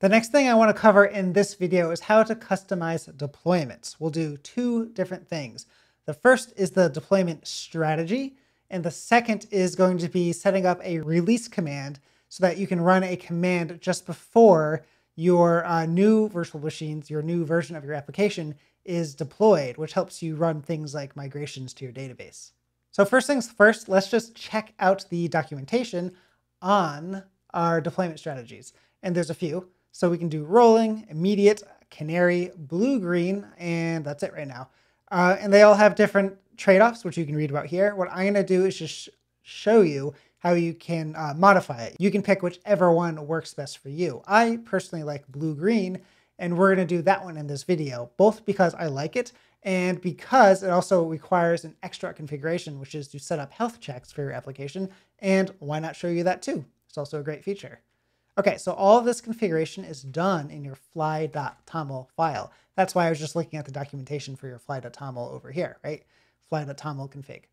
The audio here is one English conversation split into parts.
The next thing I want to cover in this video is how to customize deployments. We'll do two different things. The first is the deployment strategy, and the second is going to be setting up a release command so that you can run a command just before your new virtual machines, your new version of your application is deployed, which helps you run things like migrations to your database. So first things first, let's just check out the documentation on our deployment strategies. And there's a few. So we can do rolling, immediate, canary, blue-green, and that's it right now. And they all have different trade-offs, which you can read about here. What I'm going to do is just show you how you can modify it. You can pick whichever one works best for you. I personally like blue-green, and we're going to do that one in this video, both because I like it and because it also requires an extra configuration, which is to set up health checks for your application. And why not show you that too? It's also a great feature. Okay, so all of this configuration is done in your fly.toml file. That's why I was just looking at the documentation for your fly.toml over here, right? Fly.toml config.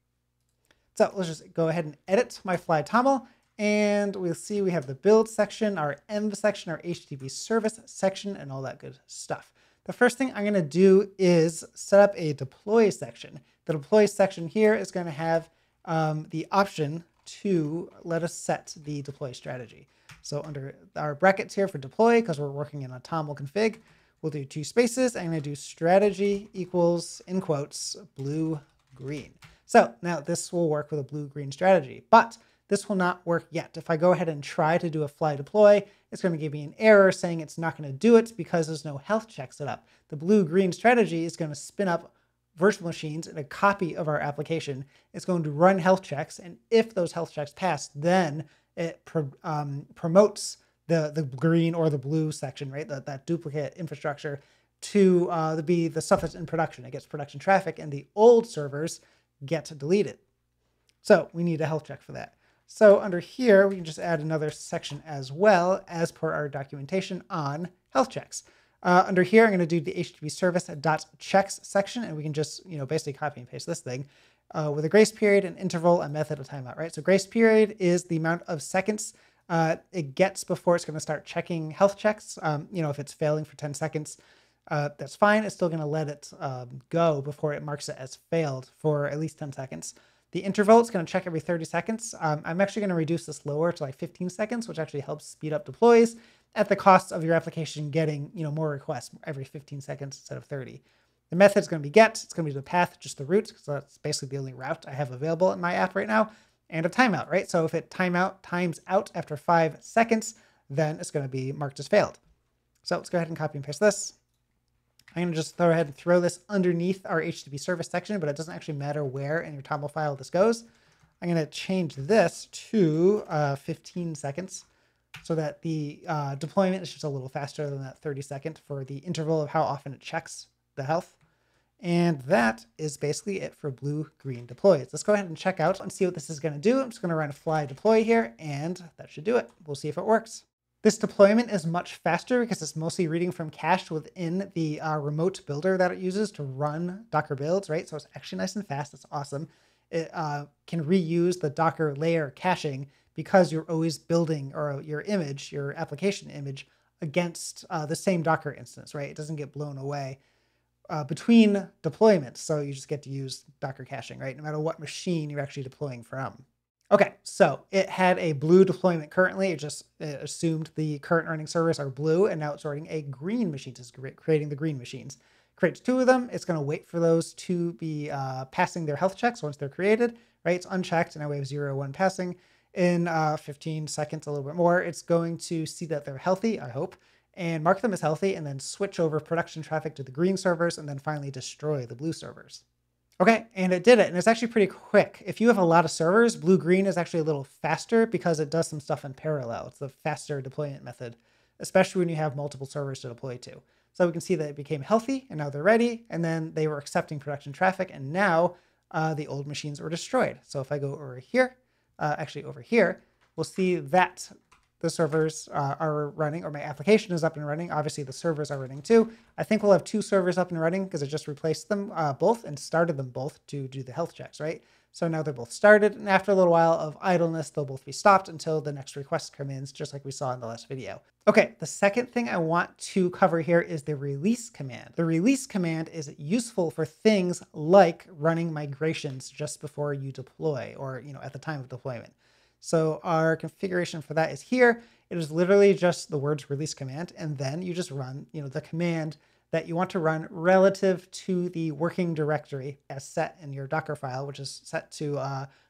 So let's just go ahead and edit my fly.toml, and we'll see we have the build section, our env section, our HTTP service section, and all that good stuff. The first thing I'm going to do is set up a deploy section. The deploy section here is going to have the option to let us set the deploy strategy. So under our brackets here for deploy, because we're working in a toml config, we'll do two spaces. I'm going to do strategy equals, in quotes, blue green. So now this will work with a blue green strategy, but this will not work yet. If I go ahead and try to do a fly deploy, it's going to give me an error saying it's not going to do it because there's no health check set up. The blue green strategy is going to spin up virtual machines and a copy of our application. It's going to run health checks, and if those health checks pass, then it promotes the green or the blue section, right? That duplicate infrastructure to be the stuff that's in production. It gets production traffic, and the old servers get deleted. So we need a health check for that. So under here, we can just add another section as well, as per our documentation on health checks. Under here, I'm going to do the HTTP service.checks section, and we can just, basically copy and paste this thing with a grace period, an interval, a method, a timeout, right? So grace period is the amount of seconds it gets before it's going to start checking health checks. If it's failing for 10 seconds, that's fine. It's still going to let it go before it marks it as failed for at least 10 seconds. The interval, it's going to check every 30 seconds. I'm actually going to reduce this lower to like 15 seconds, which actually helps speed up deploys at the cost of your application getting more requests every 15 seconds instead of 30. The method is going to be get. It's going to be the path, just the route, because that's basically the only route I have available in my app right now. And a timeout, right? So if it times out after 5 seconds, then it's going to be marked as failed. So let's go ahead and copy and paste this. I'm going to just go ahead and throw this underneath our HTTP service section, but it doesn't actually matter where in your toml file this goes. I'm going to change this to 15 seconds so that the deployment is just a little faster than that 30-second for the interval of how often it checks the health. And that is basically it for blue-green deploys. Let's go ahead and check out and see what this is going to do. I'm just going to run a fly deploy here, and that should do it. We'll see if it works. This deployment is much faster because it's mostly reading from cache within the remote builder that it uses to run Docker builds, right? So it's actually nice and fast. It's awesome. It can reuse the Docker layer caching because you're always building your application image against the same Docker instance, right? It doesn't get blown away between deployments. So you just get to use Docker caching, right? No matter what machine you're actually deploying from. Okay, so it had a blue deployment currently. It assumed the current running servers are blue, and now it's running a green machine. It's creating the green machines. Creates two of them. It's going to wait for those to be passing their health checks once they're created, right? It's unchecked, and now we have 0, 1 passing. In 15 seconds, a little bit more, it's going to see that they're healthy, I hope, and mark them as healthy, and then switch over production traffic to the green servers, and then finally destroy the blue servers. Okay, and it did it, and it's actually pretty quick. If you have a lot of servers, blue-green is actually a little faster because it does some stuff in parallel. It's the faster deployment method, especially when you have multiple servers to deploy to. So we can see that it became healthy, and now they're ready, and then they were accepting production traffic, and now the old machines were destroyed. So if I go over here, we'll see that the servers are running, or my application is up and running. Obviously, the servers are running too. I think we'll have two servers up and running because I just replaced them both and started them both to do the health checks, right? So now they're both started, and after a little while of idleness, they'll both be stopped until the next request comes in, just like we saw in the last video. Okay, the second thing I want to cover here is the release command. The release command is useful for things like running migrations just before you deploy, or at the time of deployment. So our configuration for that is here. It is literally just the words release command, and then you just run, the command that you want to run relative to the working directory as set in your Docker file, which is set to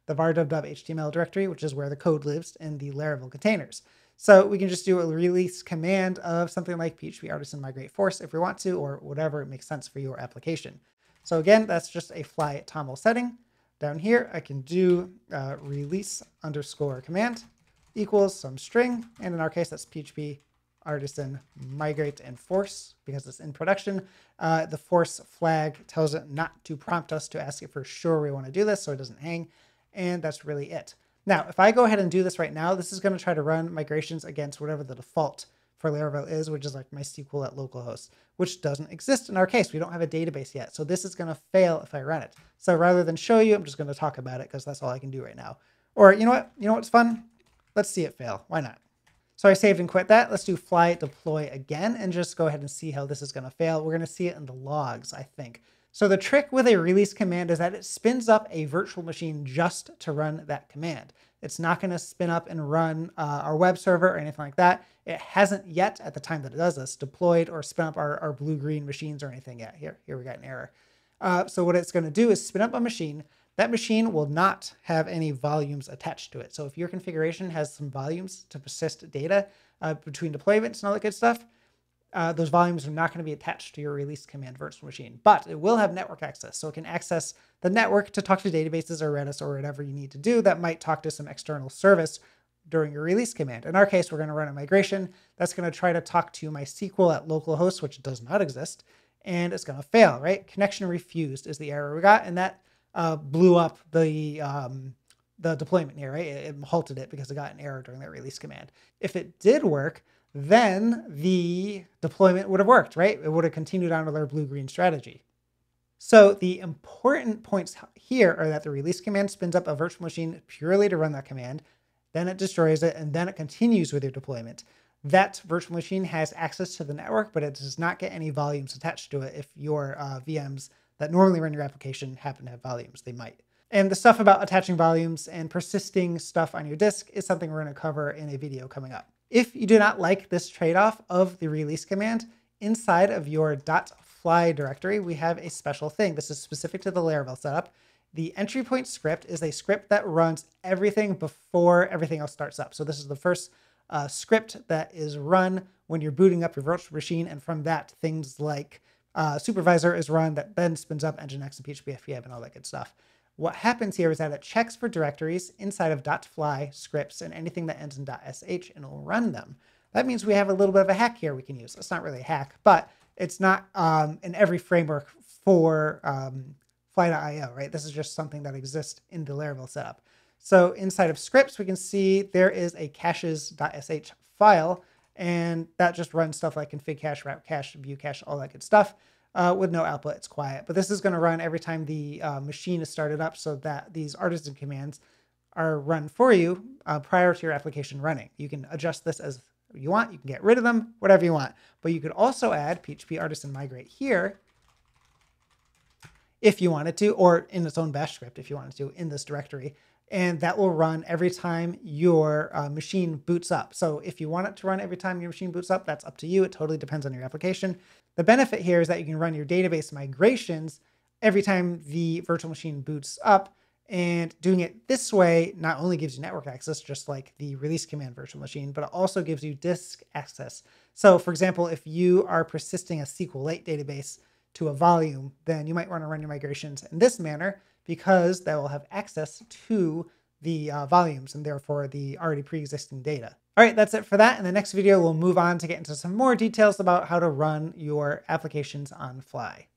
the var/dev/html directory, which is where the code lives in the Laravel containers. So we can just do a release command of something like php artisan migrate force if we want to, or whatever makes sense for your application. So again, that's just a fly.toml setting. Down here, I can do release_command equals some string. And in our case, that's PHP artisan migrate and force because it's in production. The force flag tells it not to prompt us to ask if for sure we want to do this so it doesn't hang. And that's really it. Now, if I go ahead and do this right now, this is going to try to run migrations against whatever the default for Laravel is, which is like MySQL at localhost, which doesn't exist in our case. We don't have a database yet. So this is going to fail if I run it. So rather than show you, I'm just going to talk about it because that's all I can do right now. Or you know what's fun? Let's see it fail. Why not? So I saved and quit that. Let's do fly deploy again and just go ahead and see how this is going to fail. We're going to see it in the logs, I think. So the trick with a release command is that it spins up a virtual machine just to run that command. It's not going to spin up and run our web server or anything like that. It hasn't yet, at the time that it does this, deployed or spin up our blue-green machines or anything yet. Here we got an error. So what it's going to do is spin up a machine. That machine will not have any volumes attached to it. So if your configuration has some volumes to persist data between deployments and all that good stuff, those volumes are not going to be attached to your release command virtual machine, but it will have network access. So it can access the network to talk to databases or Redis or whatever you need to do that might talk to some external service during your release command. In our case, we're going to run a migration that's going to try to talk to MySQL at localhost, which does not exist, and it's going to fail, right? Connection refused is the error we got, and that blew up the deployment here, right? It halted it because it got an error during that release command. If it did work, then the deployment would have worked, right? It would have continued on with our blue-green strategy. So the important points here are that the release command spins up a virtual machine purely to run that command, then it destroys it, and then it continues with your deployment. That virtual machine has access to the network, but it does not get any volumes attached to it if your VMs that normally run your application happen to have volumes. They might. And the stuff about attaching volumes and persisting stuff on your disk is something we're going to cover in a video coming up. If you do not like this trade-off of the release command, inside of your .fly directory, we have a special thing. This is specific to the Laravel setup. The entry point script is a script that runs everything before everything else starts up. So this is the first script that is run when you're booting up your virtual machine. And from that, things like supervisor is run that then spins up Nginx and PHP FPM and all that good stuff. What happens here is that it checks for directories inside of .fly scripts and anything that ends in .sh, and it'll run them. That means we have a little bit of a hack here we can use. It's not really a hack, but it's not in every framework for Fly.io, right? This is just something that exists in the Laravel setup. So inside of scripts, we can see there is a caches.sh file, and that just runs stuff like config cache, route cache, view cache, all that good stuff. With no output, it's quiet. But this is going to run every time the machine is started up so that these artisan commands are run for you prior to your application running. You can adjust this as you want. You can get rid of them, whatever you want. But you could also add php artisan migrate here if you wanted to, or in its own bash script if you wanted to in this directory. And that will run every time your machine boots up. So if you want it to run every time your machine boots up, that's up to you. It totally depends on your application. The benefit here is that you can run your database migrations every time the virtual machine boots up, and doing it this way not only gives you network access, just like the release command virtual machine, but it also gives you disk access. So for example, if you are persisting a SQLite database to a volume, then you might want to run your migrations in this manner because that will have access to the volumes and therefore the already pre-existing data. All right, that's it for that. In the next video, we'll move on to get into some more details about how to run your applications on Fly.